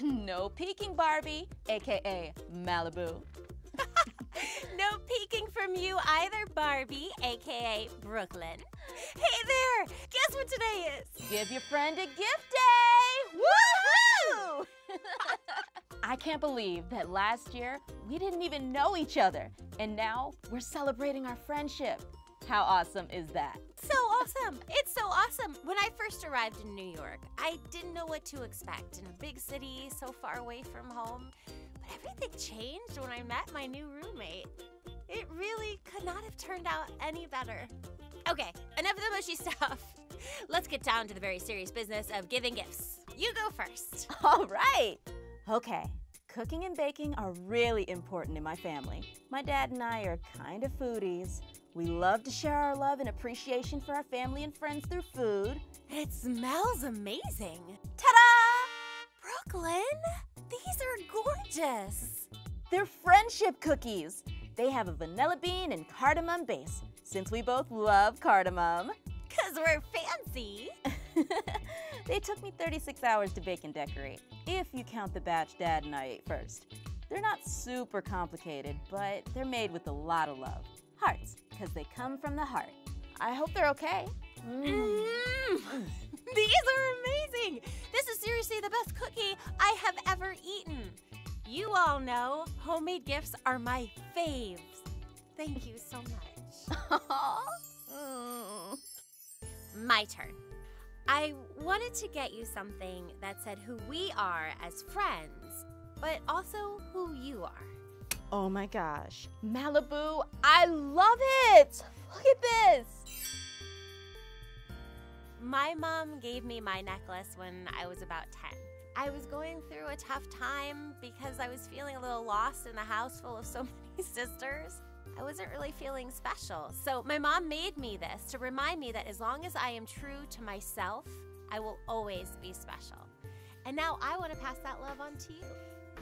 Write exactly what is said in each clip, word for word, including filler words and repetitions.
No peeking, Barbie, A K A Malibu. No peeking from you either, Barbie, A K A Brooklyn. Hey there, guess what today is? Give your friend a gift day! Woohoo! I can't believe that last year we didn't even know each other, and now we're celebrating our friendship. How awesome is that? So awesome! It's so awesome! When I first arrived in New York, I didn't know what to expect in a big city so far away from home. But everything changed when I met my new roommate. It really could not have turned out any better. Okay, enough of the mushy stuff. Let's get down to the very serious business of giving gifts. You go first. All right. Okay, cooking and baking are really important in my family. My dad and I are kind of foodies. We love to share our love and appreciation for our family and friends through food. It smells amazing. Ta-da! Brooklyn, these are gorgeous. They're friendship cookies. They have a vanilla bean and cardamom base, since we both love cardamom. 'Cause we're fancy. They took me thirty-six hours to bake and decorate, if you count the batch Dad and I ate first. They're not super complicated, but they're made with a lot of love. Hearts, because they come from the heart. I hope they're okay. Mm. Mm. These are amazing! This is seriously the best cookie I have ever eaten. You all know homemade gifts are my faves. Thank you so much. Mm. My turn. I wanted to get you something that said who we are as friends, but also who you are. Oh my gosh, Malibu, I love it! Look at this! My mom gave me my necklace when I was about ten. I was going through a tough time because I was feeling a little lost in a house full of so many sisters. I wasn't really feeling special, so my mom made me this to remind me that as long as I am true to myself, I will always be special. And now I want to pass that love on to you.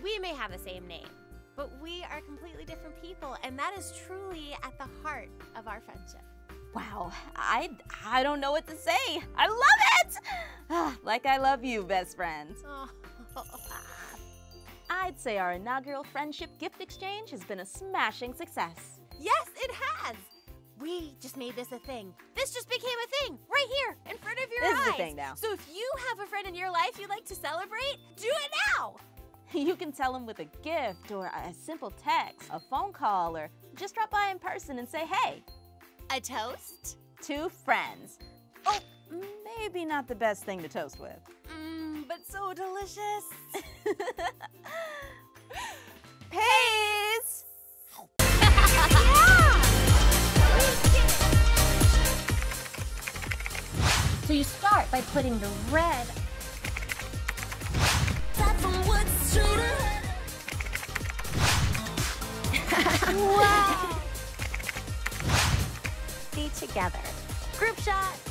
We may have the same name, but we are completely different people, and that is truly at the heart of our friendship. Wow, I, I don't know what to say. I love it! Like I love you, best friends. Oh. I'd say our inaugural friendship gift exchange has been a smashing success. Yes, it has. We just made this a thing. This just became a thing right here in front of your eyes. This is the thing now. So if you have a friend in your life you'd like to celebrate, do it now. You can tell them with a gift or a simple text, a phone call, or just drop by in person and say, hey. A toast? To friends. Oh, maybe not the best thing to toast with. Mmm, but so delicious. P A C E So you start by putting the red Wow! Be together. Group shot.